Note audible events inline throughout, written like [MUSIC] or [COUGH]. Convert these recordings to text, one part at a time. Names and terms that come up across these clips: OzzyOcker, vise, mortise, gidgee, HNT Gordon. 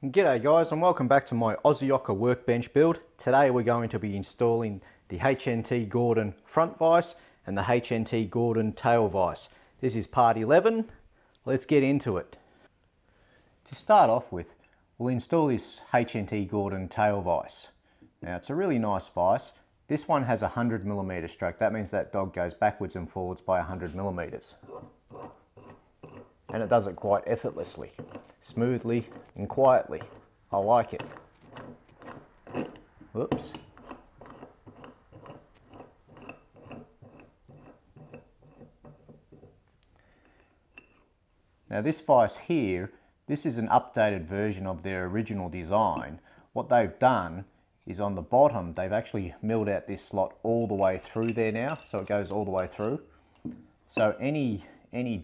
G'day guys, and welcome back to my OzzyOcker workbench build. Today we're going to be installing the HNT Gordon front vise and the HNT Gordon tail vise. This is part 11. Let's get into it. To start off with, we'll install this HNT Gordon tail vise. Now it's a really nice vise. This one has 100mm stroke. That means that dog goes backwards and forwards by 100mm. And it does it quite effortlessly, smoothly and quietly. I like it. Whoops. Now this vise here, this is an updated version of their original design. What they've done is on the bottom, they've actually milled out this slot all the way through there now, so it goes all the way through. So any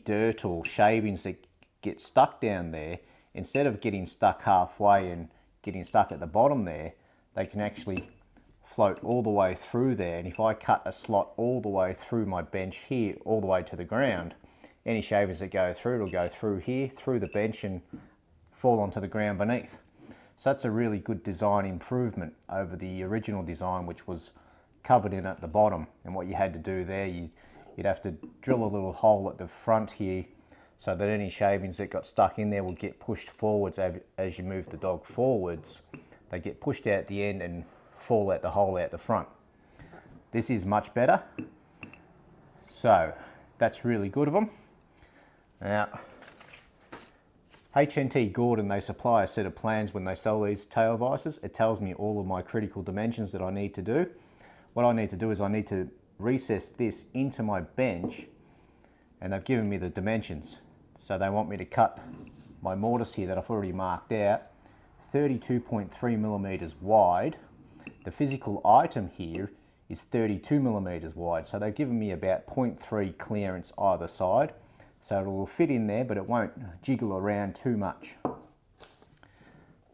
dirt or shavings that get stuck down there, instead of getting stuck halfway and getting stuck at the bottom there, they can actually float all the way through there. And if I cut a slot all the way through my bench here, all the way to the ground, any shavings that go through, it'll go through here, through the bench and fall onto the ground beneath. So that's a really good design improvement over the original design, which was covered in at the bottom. And what you had to do there, you'd have to drill a little hole at the front here so that any shavings that got stuck in there will get pushed forwards as you move the dog forwards. They get pushed out the end and fall out the hole out the front. This is much better. So that's really good of them. Now, HNT Gordon, they supply a set of plans when they sell these tail vices. It tells me all of my critical dimensions that I need to do. What I need to do is I need to recess this into my bench, and they've given me the dimensions. So they want me to cut my mortise here that I've already marked out, 32.3mm wide. The physical item here is 32mm wide. So they've given me about 0.3 clearance either side. So it will fit in there, but it won't jiggle around too much.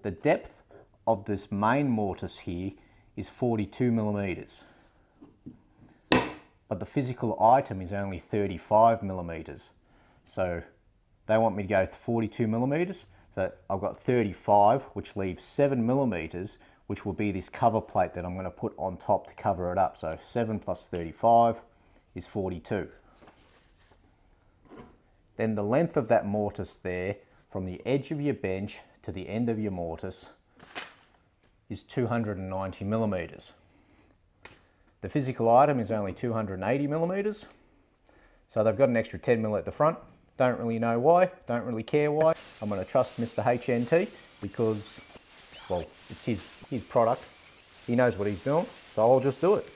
The depth of this main mortise here is 42mm. But the physical item is only 35mm. So they want me to go 42mm. So I've got 35, which leaves 7mm, which will be this cover plate that I'm going to put on top to cover it up. So 7 plus 35 is 42. Then the length of that mortise there, from the edge of your bench to the end of your mortise, is 290mm. The physical item is only 280mm, so they've got an extra 10mm at the front. Don't really know why, don't really care why. I'm going to trust Mr. HNT because, well, it's his product. He knows what he's doing, so I'll just do it.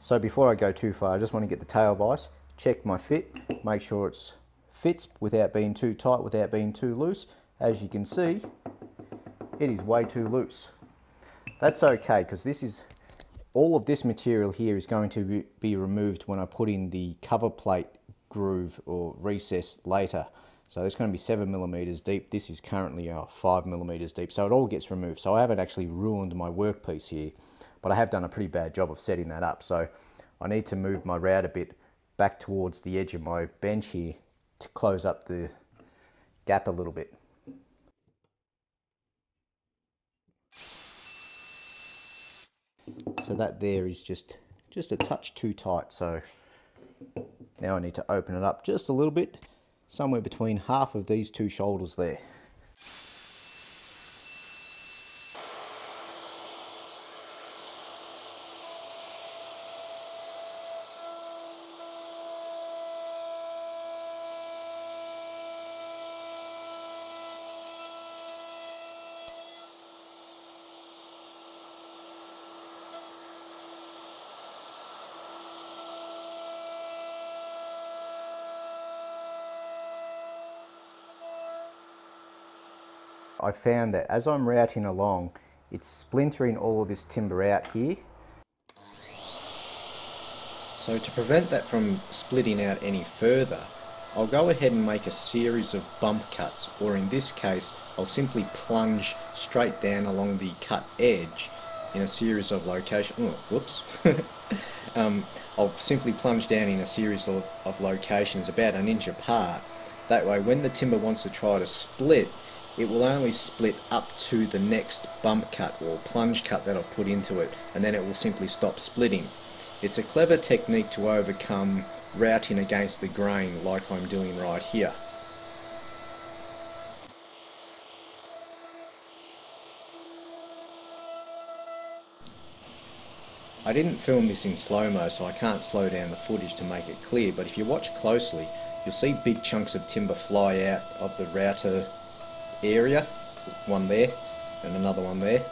So before I go too far, I just want to get the tail vise, check my fit, make sure it fits without being too tight, without being too loose. As you can see, it is way too loose. That's okay, because this is, all of this material here is going to be removed when I put in the cover plate groove or recess later. So it's going to be 7mm deep. This is currently 5mm deep, so it all gets removed. So I haven't actually ruined my workpiece here, but I have done a pretty bad job of setting that up. So I need to move my route a bit back towards the edge of my bench here to close up the gap a little bit. So that there is just a touch too tight. So now I need to open it up just a little bit, somewhere between half of these two shoulders there. I found that as I'm routing along, it's splintering all of this timber out here. So to prevent that from splitting out any further, I'll go ahead and make a series of bump cuts, or in this case I'll simply plunge straight down along the cut edge in a series of locations. Oh, whoops. I'll simply plunge down in a series of locations about an inch apart. That way when the timber wants to try to split, it will only split up to the next bump cut or plunge cut that I've put into it, and then it will simply stop splitting. It's a clever technique to overcome routing against the grain like I'm doing right here. I didn't film this in slow-mo, so I can't slow down the footage to make it clear, but if you watch closely you'll see big chunks of timber fly out of the router area, one there and another one there.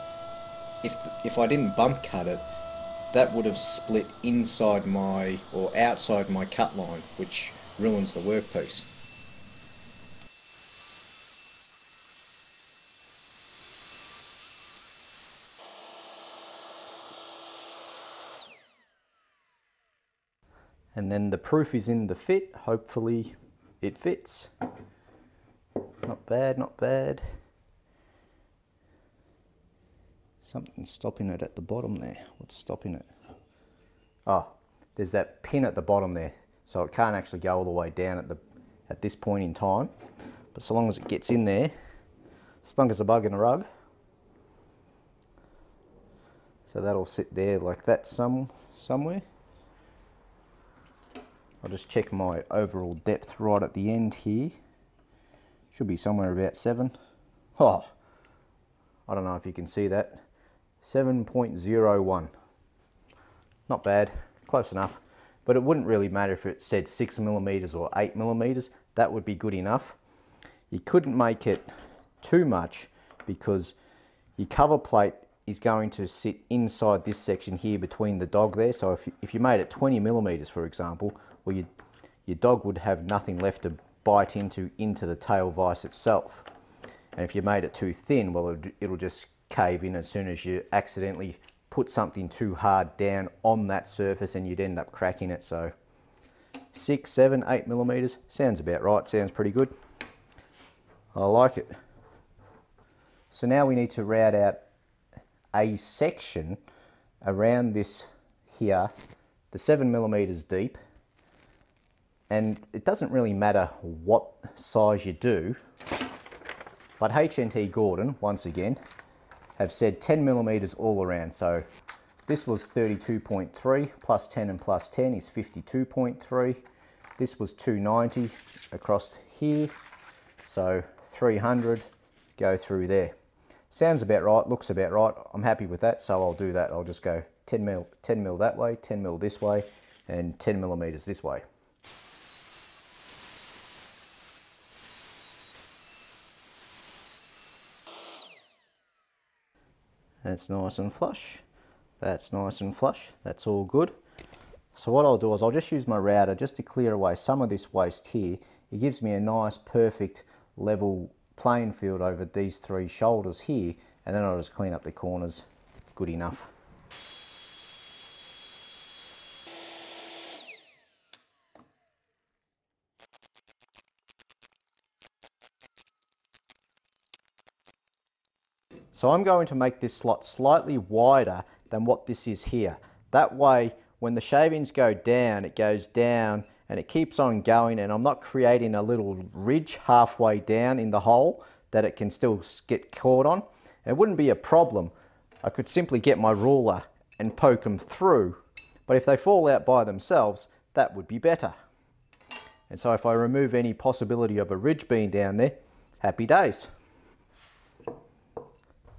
If I didn't bump cut it, that would have split inside my, or outside my cut line, which ruins the workpiece. And then the proof is in the fit. Hopefully it fits. Not bad, not bad. Something's stopping it at the bottom there. What's stopping it? Oh, there's that pin at the bottom there. So it can't actually go all the way down at this point in time. But so long as it gets in there, snug as a bug in a rug. So that'll sit there like that somewhere. I'll just check my overall depth right at the end here. Should be somewhere about 7. Oh, I don't know if you can see that. 7.01. Not bad, close enough. But it wouldn't really matter if it said 6mm or 8mm. That would be good enough. You couldn't make it too much because your cover plate is going to sit inside this section here between the dog there. So if you made it 20mm, for example, well, your dog would have nothing left to bite into the tail vice itself. And if you made it too thin, well, it'll just cave in as soon as you accidentally put something too hard down on that surface, and you'd end up cracking it. So 6, 7, 8mm sounds about right. Sounds pretty good. I like it. So now we need to route out a section around this here, the 7mm deep, and it doesn't really matter what size you do, but HNT Gordon, once again, have said 10mm all around, so this was 32.3, plus 10 and plus 10 is 52.3, this was 290 across here, so 300 go through there. Sounds about right, looks about right. I'm happy with that, so I'll do that. I'll just go 10mm that way, 10mm this way, and 10mm this way. That's nice and flush. That's nice and flush. That's all good. So what I'll do is I'll just use my router just to clear away some of this waste here. It gives me a nice, perfect level playing field over these three shoulders here, and then I'll just clean up the corners. Good enough. So I'm going to make this slot slightly wider than what this is here. That way when the shavings go down, it goes down and it keeps on going, and I'm not creating a little ridge halfway down in the hole that it can still get caught on. It wouldn't be a problem. I could simply get my ruler and poke them through, but if they fall out by themselves, that would be better. And so if I remove any possibility of a ridge being down there, happy days.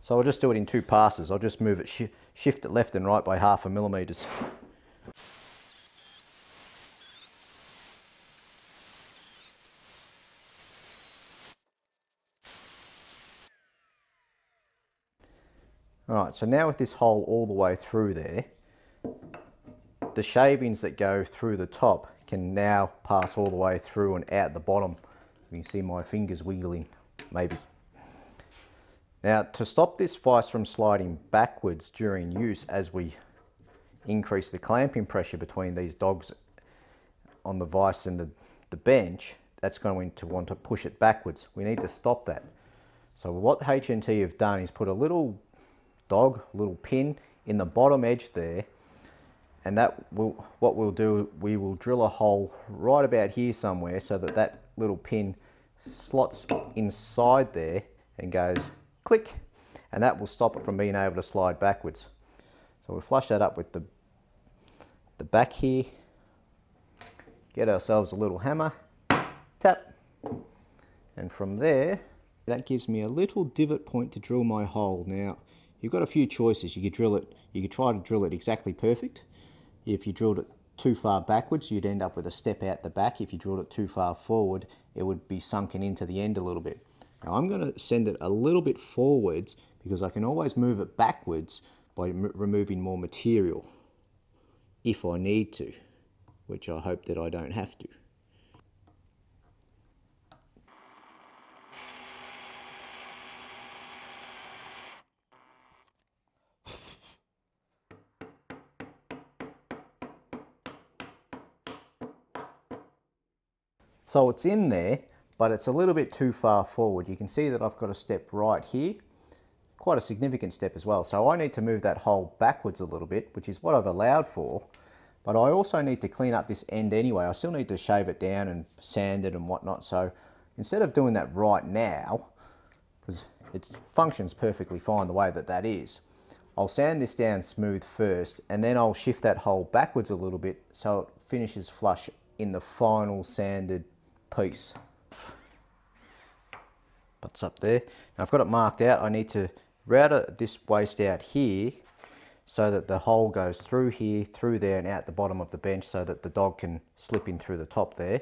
So I'll just do it in two passes. I'll just move it, shift it left and right by 0.5mm. Alright, so now with this hole all the way through there, the shavings that go through the top can now pass all the way through and out the bottom. You can see my fingers wiggling, maybe. Now, to stop this vise from sliding backwards during use as we increase the clamping pressure between these dogs on the vise and the bench, that's going to want to push it backwards. We need to stop that. So what HNT have done is put a little dog, little pin in the bottom edge there, and that will, what we'll do, we will drill a hole right about here somewhere so that that little pin slots inside there and goes click, and that will stop it from being able to slide backwards. So we'll flush that up with the back here, get ourselves a little hammer, tap, and from there that gives me a little divot point to drill my hole. Now you've got a few choices. You could drill it, you could try to drill it exactly perfect. If you drilled it too far backwards, you'd end up with a step out the back. If you drilled it too far forward, it would be sunken into the end a little bit. Now I'm going to send it a little bit forwards because I can always move it backwards by removing more material if I need to, which I hope that I don't have to. So it's in there, but it's a little bit too far forward. You can see that I've got a step right here, quite a significant step as well. So I need to move that hole backwards a little bit, which is what I've allowed for, but I also need to clean up this end anyway. I still need to shave it down and sand it and whatnot. So instead of doing that right now, because it functions perfectly fine the way that that is, I'll sand this down smooth first, and then I'll shift that hole backwards a little bit so it finishes flush in the final sanded piece. That's up there. Now I've got it marked out. I need to route it this waist out here so that the hole goes through here, through there, and out the bottom of the bench so that the dog can slip in through the top there.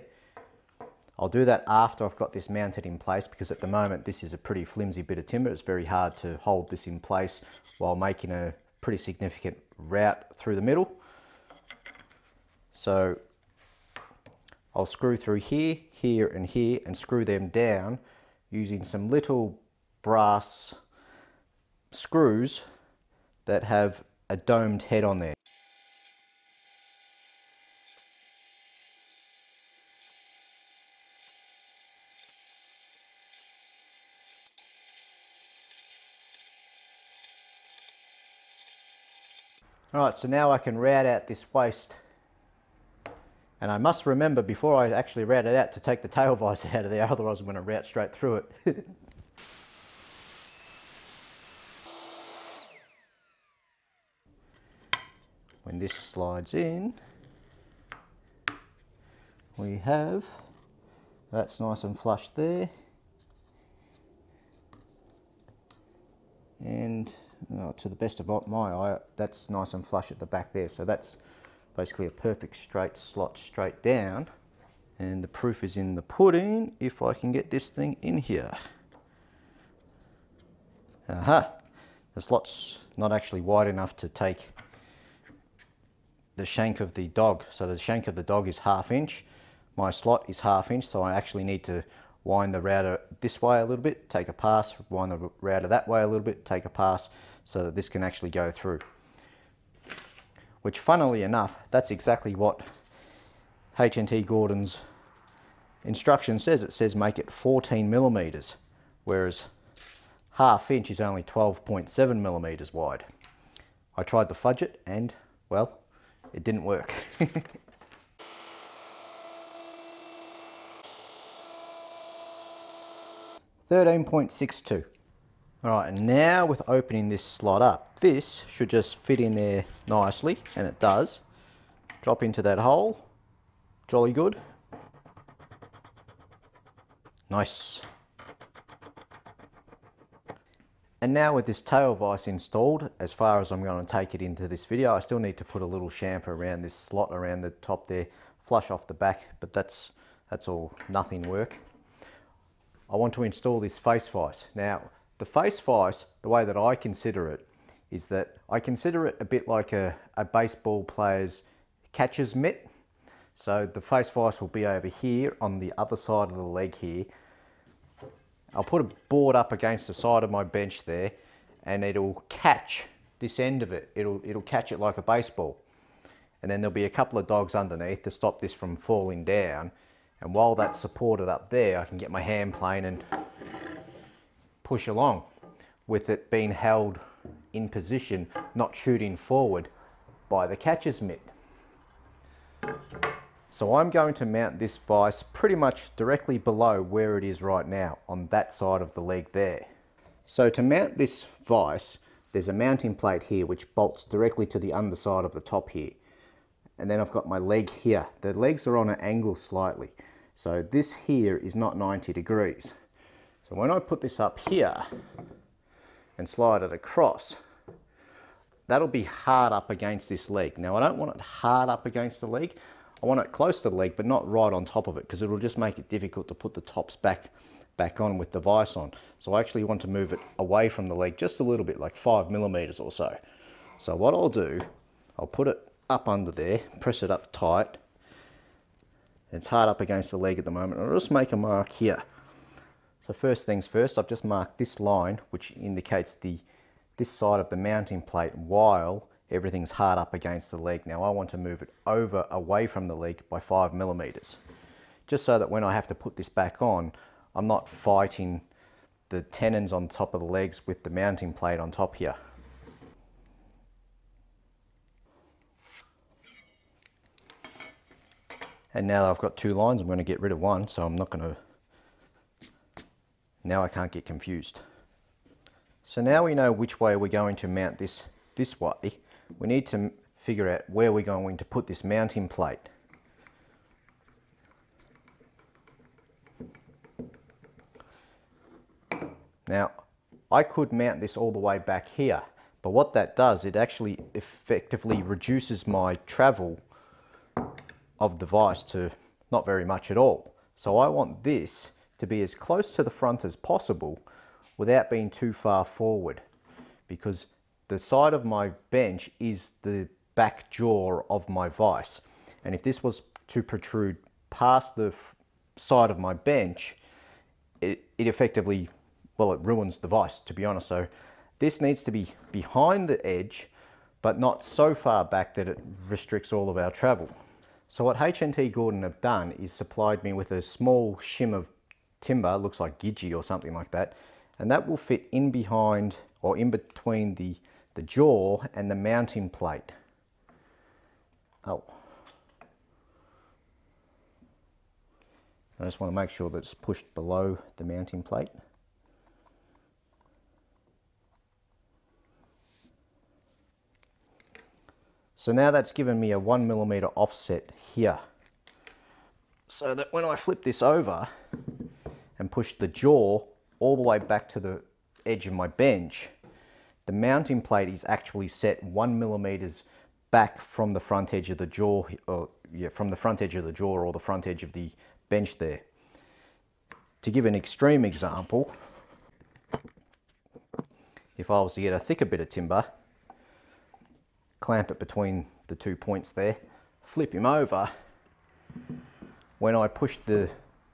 I'll do that after I've got this mounted in place, because at the moment this is a pretty flimsy bit of timber. It's very hard to hold this in place while making a pretty significant route through the middle. So I'll screw through here, here, and here, and screw them down using some little brass screws that have a domed head on there. All right, so now I can route out this waist. And I must remember before I actually route it out to take the tail vise out of there, otherwise I'm going to route straight through it. When this slides in, we have, that's nice and flush there. And oh, to the best of my eye, that's nice and flush at the back there. So that's basically a perfect straight slot straight down, and the proof is in the pudding if I can get this thing in here. Aha! The slot's not actually wide enough to take the shank of the dog, so the shank of the dog is 1/2 inch, my slot is 1/2 inch, so I actually need to wind the router this way a little bit, take a pass, wind the router that way a little bit, take a pass, so that this can actually go through. Which, funnily enough, that's exactly what HNT Gordon's instruction says. It says make it 14 millimeters, whereas 1/2 inch is only 12.7 millimeters wide. I tried to fudge it and, well, it didn't work. [LAUGHS] 13.62. Alright, and now with opening this slot up, this should just fit in there nicely, and it does. Drop into that hole. Jolly good. Nice. And now with this tail vise installed, as far as I'm going to take it into this video, I still need to put a little chamfer around this slot, around the top there, flush off the back, but that's all nothing work. I want to install this face vise. Now, the face vise, the way that I consider it, is that I consider it a bit like a baseball player's catcher's mitt. So the face vise will be over here on the other side of the leg here. I'll put a board up against the side of my bench there, and it'll catch this end of it. It'll catch it like a baseball. And then there'll be a couple of dogs underneath to stop this from falling down. And while that's supported up there, I can get my hand plane and push along with it being held in position, not shooting forward by the catcher's mitt. So I'm going to mount this vise pretty much directly below where it is right now, on that side of the leg there. So to mount this vise, there's a mounting plate here which bolts directly to the underside of the top here. And then I've got my leg here. The legs are on an angle slightly. So this here is not 90 degrees. So when I put this up here and slide it across, that'll be hard up against this leg. Now I don't want it hard up against the leg. I want it close to the leg, but not right on top of it, because it'll just make it difficult to put the tops back on with the vise on. So I actually want to move it away from the leg just a little bit, like 5 millimeters or so. So what I'll do, I'll put it up under there, press it up tight. It's hard up against the leg at the moment. I'll just make a mark here. So first things first, I've just marked this line, which indicates this side of the mounting plate while everything's hard up against the leg. Now I want to move it over away from the leg by 5 millimeters, just so that when I have to put this back on, I'm not fighting the tenons on top of the legs with the mounting plate on top here. And now that I've got two lines, I'm going to get rid of one, so I'm not going to... Now I can't get confused. So now we know which way we're going to mount this way. We need to figure out where we're going to put this mounting plate. Now, I could mount this all the way back here, but what that does, it actually effectively reduces my travel of the vise to not very much at all. So I want this to be as close to the front as possible without being too far forward, because the side of my bench is the back jaw of my vise. And if this was to protrude past the side of my bench, it effectively, well, it ruins the vise, to be honest. So this needs to be behind the edge, but not so far back that it restricts all of our travel. So what HNT Gordon have done is supplied me with a small shim of timber, looks like gidgee or something like that, and that will fit in behind or in between the jaw and the mounting plate. Oh. I just want to make sure that it's pushed below the mounting plate. So now that's given me a 1 millimeter offset here, so that when I flip this over and push the jaw all the way back to the edge of my bench, the mounting plate is actually set 1 millimeter back from the front edge of the jaw, or yeah, from the front edge of the jaw or the front edge of the bench there. To give an extreme example, if I was to get a thicker bit of timber, clamp it between the two points there, flip him over, when I push the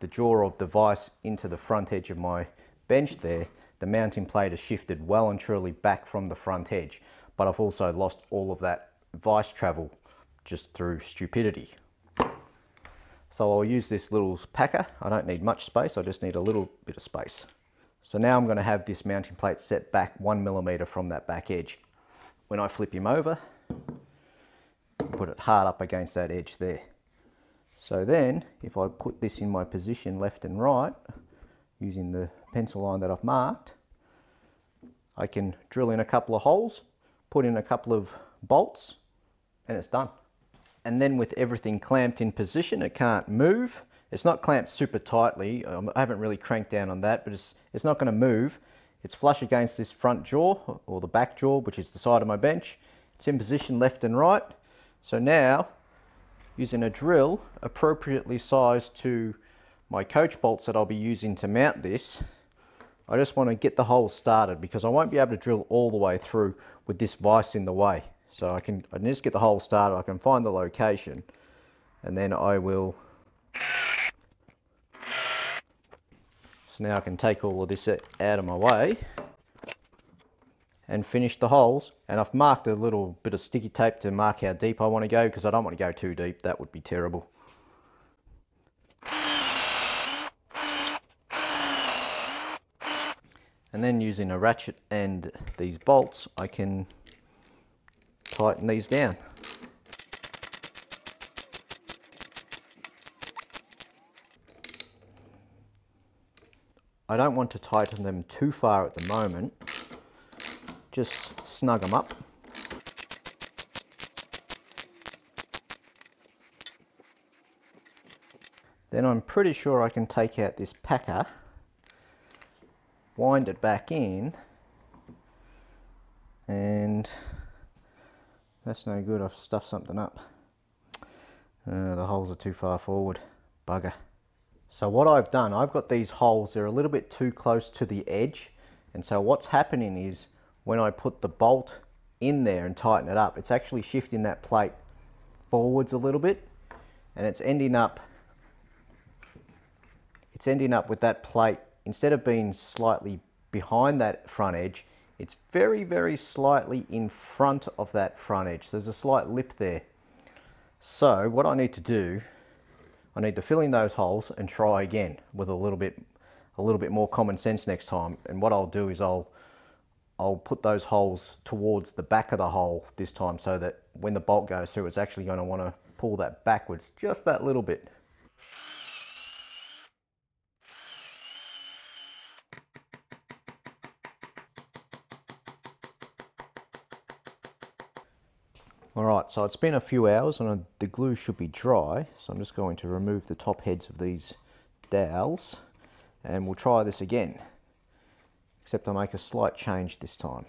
jaw of the vise into the front edge of my bench there, the mounting plate has shifted well and truly back from the front edge, but I've also lost all of that vise travel just through stupidity. So I'll use this little packer. I don't need much space, I just need a little bit of space. So now I'm going to have this mounting plate set back 1 millimeter from that back edge. When I flip him over, put it hard up against that edge there. So then, if I put this in my position left and right, using the pencil line that I've marked, I can drill in a couple of holes, put in a couple of bolts, and it's done. And then with everything clamped in position, it can't move. It's not clamped super tightly. I haven't really cranked down on that, but it's not going to move. It's flush against this front jaw, or the back jaw, which is the side of my bench. It's in position left and right. So now, using a drill appropriately sized to my coach bolts that I'll be using to mount this, I just want to get the hole started, because I won't be able to drill all the way through with this vise in the way. So I can just get the hole started, I can find the location, and then I will... Now I can take all of this out of my way and finish the holes. And I've marked a little bit of sticky tape to mark how deep I want to go, because I don't want to go too deep, that would be terrible. And then using a ratchet and these bolts, I can tighten these down. I don't want to tighten them too far at the moment, just snug them up. Then I'm pretty sure I can take out this packer, wind it back in, and that's no good, I've stuffed something up. The holes are too far forward, bugger. So what I've done, I've got these holes, they're a little bit too close to the edge, and so what's happening is when I put the bolt in there and tighten it up, it's actually shifting that plate forwards a little bit, and it's ending up with that plate, instead of being slightly behind that front edge, it's very, very slightly in front of that front edge. There's a slight lip there. So what I need to do, I need to fill in those holes and try again with a little bit more common sense next time. And what I'll do is I'll put those holes towards the back of the hole this time, so that when the bolt goes through, it's actually going to want to pull that backwards just that little bit. Alright, so it's been a few hours and the glue should be dry, so I'm just going to remove the top heads of these dowels and we'll try this again, except I make a slight change this time.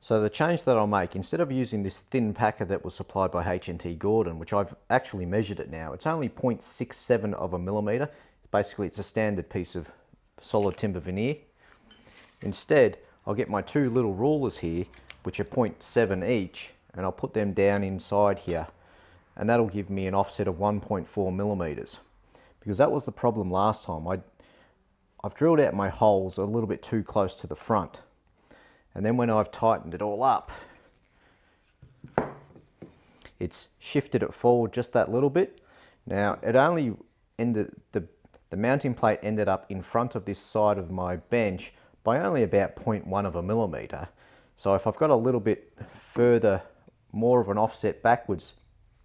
So the change that I'll make, instead of using this thin packer that was supplied by HNT Gordon, which I've actually measured it now, it's only 0.67 of a millimetre. Basically, it's a standard piece of solid timber veneer. Instead, I'll get my two little rulers here, which are 0.7 each, and I'll put them down inside here. And that'll give me an offset of 1.4 millimetres. Because that was the problem last time. I've drilled out my holes a little bit too close to the front. And then when I've tightened it all up, it's shifted it forward just that little bit. Now it only ended, the mounting plate ended up in front of this side of my bench by only about 0.1 of a millimetre. So if I've got a little bit further, more of an offset backwards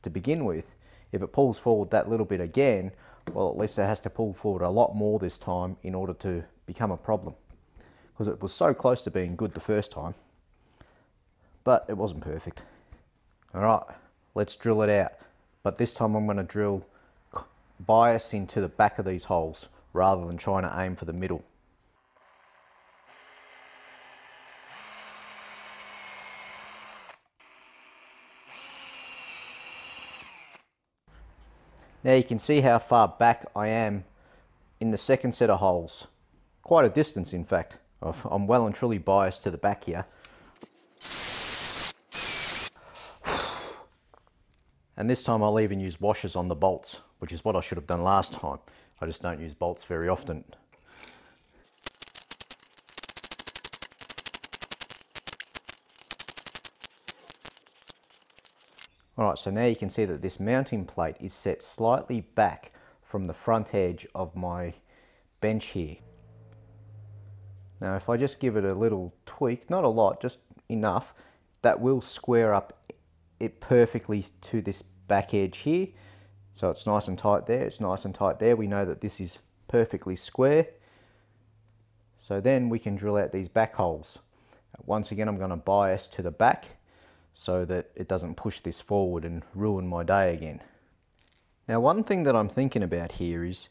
to begin with, if it pulls forward that little bit again, well, at least it has to pull forward a lot more this time in order to become a problem. Because it was so close to being good the first time, but it wasn't perfect. All right, let's drill it out. But this time I'm going to drill bias into the back of these holes rather than trying to aim for the middle. Now you can see how far back I am in the second set of holes. Quite a distance, in fact. I'm well and truly biased to the back here. And this time I'll even use washers on the bolts, which is what I should have done last time. I just don't use bolts very often. Alright, so now you can see that this mounting plate is set slightly back from the front edge of my bench here. Now if I just give it a little tweak, not a lot, just enough, that will square up it perfectly to this back edge here. So it's nice and tight there, it's nice and tight there. We know that this is perfectly square. So then we can drill out these back holes. Once again, I'm going to bias to the back so that it doesn't push this forward and ruin my day again. Now one thing that I'm thinking about here is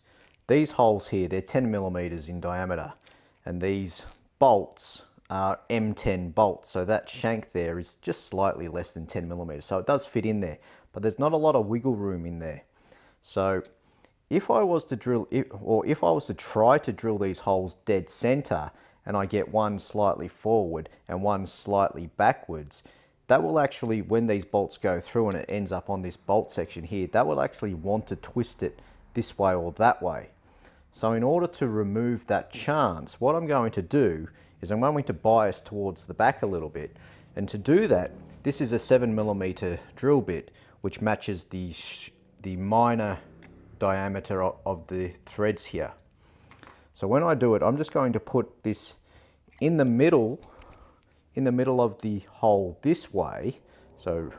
these holes here, they're 10 millimeters in diameter. And these bolts are M10 bolts, so that shank there is just slightly less than 10 millimeters. So it does fit in there, but there's not a lot of wiggle room in there. So if I was to drill, if I was to try to drill these holes dead center, and I get one slightly forward and one slightly backwards, that will actually, when these bolts go through and it ends up on this bolt section here, that will actually want to twist it this way or that way. So in order to remove that chance, what I'm going to do is I'm going to bias towards the back a little bit. And to do that, this is a 7mm drill bit, which matches the minor diameter of the threads here. So when I do it, I'm just going to put this in the middle of the hole this way, so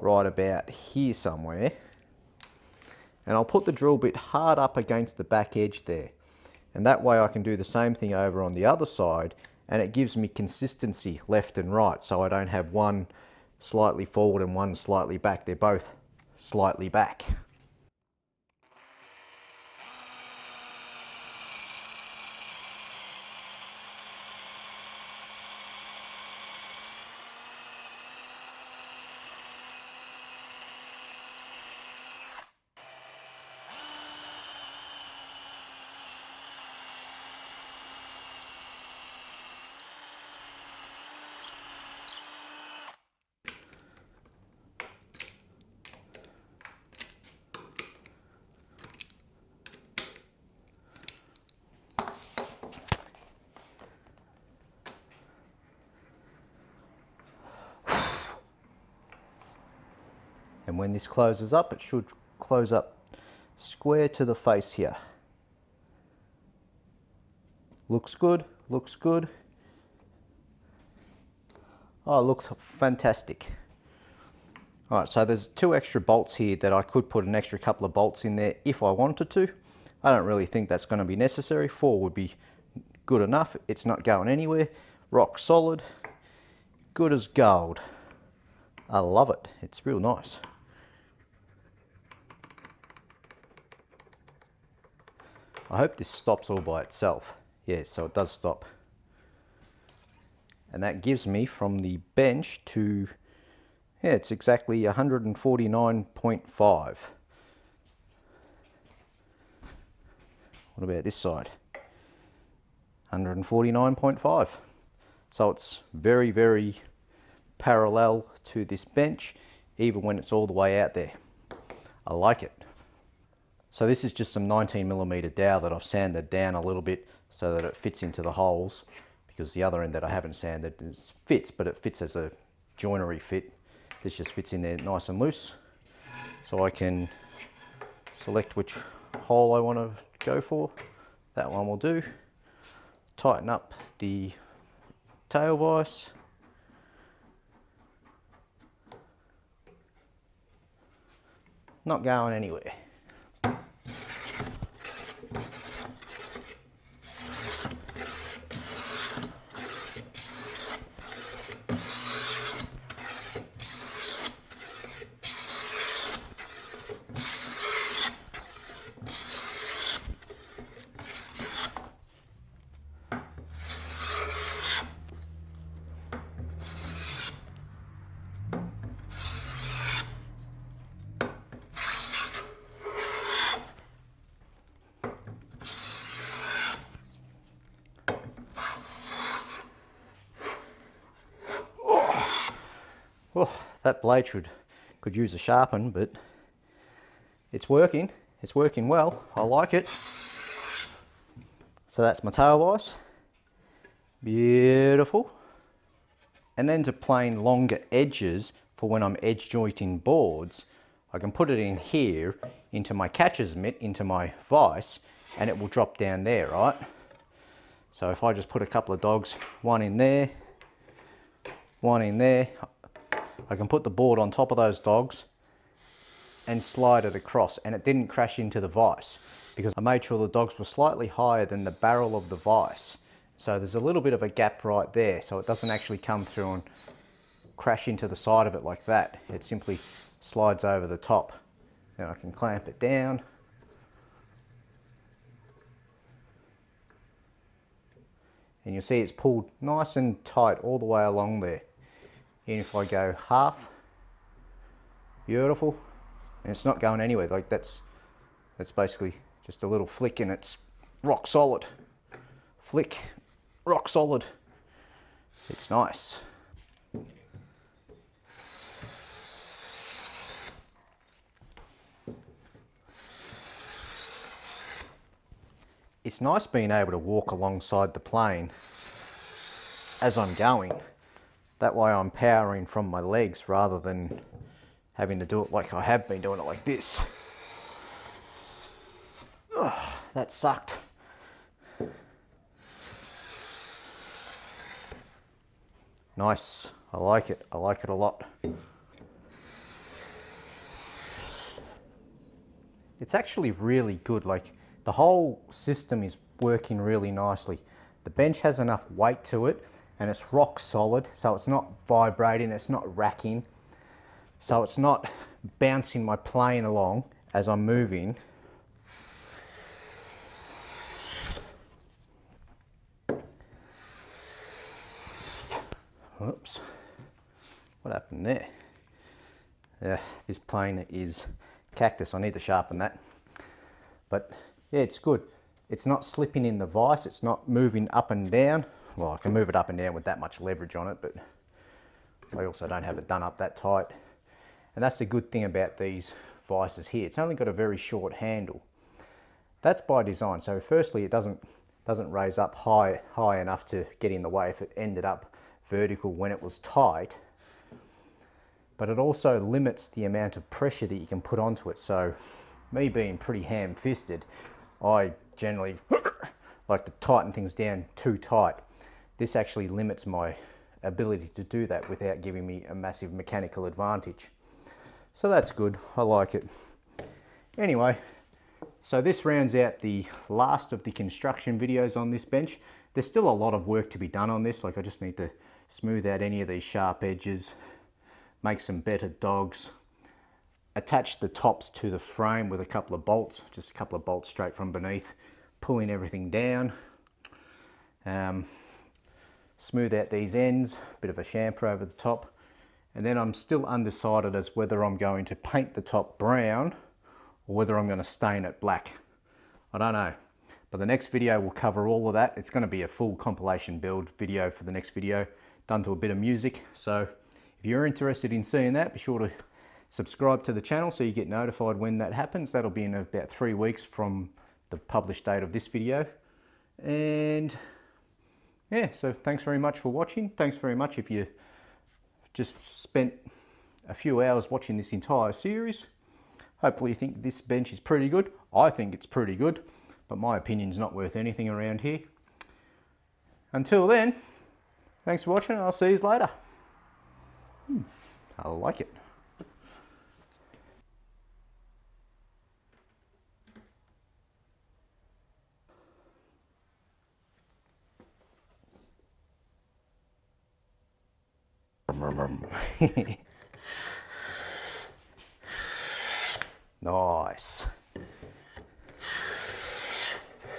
right about here somewhere. And I'll put the drill bit hard up against the back edge there. And that way I can do the same thing over on the other side, and it gives me consistency left and right, so I don't have one slightly forward and one slightly back. They're both slightly back. And when this closes up, it should close up square to the face here. Looks good, looks good. Oh, it looks fantastic. All right, so there's two extra bolts here that I could put an extra couple of bolts in there if I wanted to. I don't really think that's going to be necessary. 4 would be good enough. It's not going anywhere. Rock solid, good as gold. I love it. It's real nice. I hope this stops all by itself. Yeah, so it does stop. And that gives me from the bench to, yeah, it's exactly 149.5. What about this side? 149.5. So it's very, very parallel to this bench, even when it's all the way out there. I like it. So this is just some 19mm dowel that I've sanded down a little bit so that it fits into the holes, because the other end that I haven't sanded fits, but it fits as a joinery fit. This just fits in there nice and loose. So I can select which hole I want to go for. That one will do. Tighten up the tail vise. Not going anywhere. Oh, that blade could use a sharpen, but it's working. It's working well. I like it. So that's my tail vise. Beautiful. And then to plane longer edges for when I'm edge jointing boards, I can put it in here into my catcher's mitt, into my vise, and it will drop down there, right? So if I just put a couple of dogs, one in there, one in there, I can put the board on top of those dogs and slide it across, and it didn't crash into the vise because I made sure the dogs were slightly higher than the barrel of the vise. So there's a little bit of a gap right there, so it doesn't actually come through and crash into the side of it like that. It simply slides over the top. Then I can clamp it down. And you'll see it's pulled nice and tight all the way along there. And if I go half, beautiful, and it's not going anywhere. Like that's basically just a little flick, and it's rock solid. Flick, rock solid. It's nice. It's nice being able to walk alongside the plane as I'm going. That way I'm powering from my legs rather than having to do it like I have been doing it like this. Ugh, that sucked. Nice. I like it. I like it a lot. It's actually really good. Like, the whole system is working really nicely. The bench has enough weight to it and it's rock solid, so it's not vibrating, it's not racking, so it's not bouncing my plane along as I'm moving. Whoops. What happened there? Yeah, this plane is cactus. I need to sharpen that. But yeah, it's good. It's not slipping in the vise, it's not moving up and down. Well, I can move it up and down with that much leverage on it, but I also don't have it done up that tight. And that's the good thing about these vices here. It's only got a very short handle. That's by design. So firstly, it doesn't raise up high enough to get in the way if it ended up vertical when it was tight. But it also limits the amount of pressure that you can put onto it. So me being pretty ham-fisted, I generally like to tighten things down too tight. This actually limits my ability to do that without giving me a massive mechanical advantage. So that's good. I like it. Anyway, so this rounds out the last of the construction videos on this bench. There's still a lot of work to be done on this. Like, I just need to smooth out any of these sharp edges, make some better dogs, attach the tops to the frame with a couple of bolts, just a couple of bolts straight from beneath, pulling everything down, smooth out these ends, bit of a chamfer over the top, and then I'm still undecided as whether I'm going to paint the top brown or whether I'm going to stain it black. I don't know, but the next video will cover all of that. It's going to be a full compilation build video for the next video, done to a bit of music. So if you're interested in seeing that, be sure to subscribe to the channel so you get notified when that happens. That'll be in about 3 weeks from the published date of this video. And yeah, so thanks very much for watching. Thanks very much if you just spent a few hours watching this entire series. Hopefully you think this bench is pretty good. I think it's pretty good, but my opinion's not worth anything around here. Until then, thanks for watching and I'll see you later. I like it. Nice.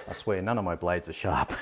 I swear none of my blades are sharp.